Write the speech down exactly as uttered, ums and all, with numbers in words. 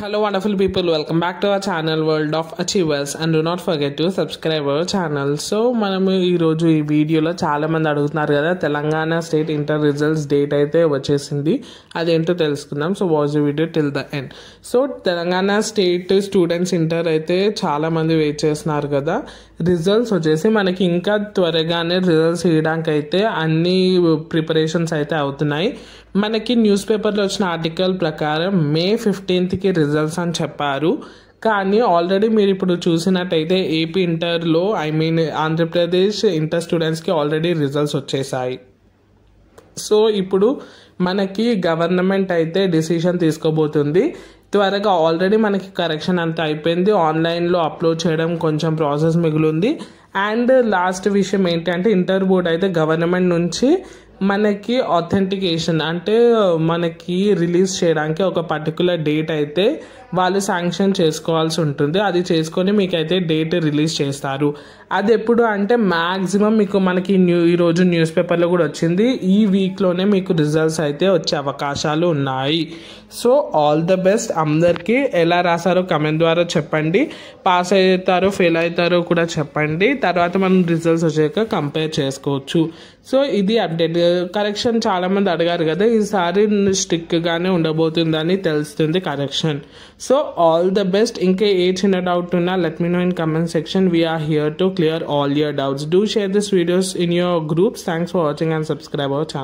Hello wonderful people, welcome back to our channel World of Achievers, and do not forget to subscribe our channel. So manamu ee roju ee video lo chaala mandi adugutunnaru kada Telangana state inter results date aithe vachesindi, adi ento telusukundam. So watch the video till the end. So Telangana state students inter aithe chaala mandi wait chestunnaru kada, results vachesi manaki inka tvaragane results iyadaniki aithe anni preparations aithe avutunayi. మనకి news paper లో వచ్చిన article ప్రకారం May fifteenth కి results అని చెప్పారు. కానీ already మీరు ఇప్పుడు చూసినట్టయితే ఏపీ ఇంటర్ లో I mean Andhra Pradesh inter students కి ఆల్రెడీ రిజల్ట్స్ వచ్చేసాయి. సో ఇప్పుడు మనకి గవర్నమెంట్ అయితే డిసిషన్ తీసుకోబోతుంది త్వరగా. ఆల్రెడీ మనకి కరెక్షన్ అంతా అయిపోయింది, ఆన్లైన్లో అప్లోడ్ చేయడం కొంచెం ప్రాసెస్ మిగిలింది. అండ్ లాస్ట్ విషయం ఏంటంటే ఇంటర్ బోర్డ్ అయితే గవర్నమెంట్ నుంచి మనకి ఆథెంటికేషన్ అంటే మనకి రిలీజ్ చేయడానికి ఒక పర్టికులర్ డేట్ అయితే వాళ్ళు శాంక్షన్ చేసుకోవాల్సి ఉంటుంది. అది చేసుకొని మీకైతే డేట్ రిలీజ్ చేస్తారు. అది ఎప్పుడు అంటే మ్యాక్సిమం మీకు మనకి న్యూ ఈరోజు న్యూస్ పేపర్లో కూడా వచ్చింది, ఈ వీక్లోనే మీకు రిజల్ట్స్ అయితే వచ్చే అవకాశాలు ఉన్నాయి. సో ఆల్ ద బెస్ట్ అందరికీ. ఎలా రాశారో కమెంట్ ద్వారా చెప్పండి, పాస్ అవుతారో ఫెయిల్ అవుతారో కూడా చెప్పండి. తర్వాత మనం రిజల్ట్స్ వచ్చాక కంపేర్ చేసుకోవచ్చు. సో ఇది అప్డేట్. కరెక్షన్ చాలామంది అడిగారు కదా, ఈసారి స్ట్రిక్ట్గానే ఉండబోతుందని తెలుస్తుంది correction. So all the best. ఇంకా ఏ చిన్న డౌట్ ఉన్నా let me know in comment section. We are here to clear all your doubts. Do share this videos in your groups. Thanks for watching and subscribe our channel.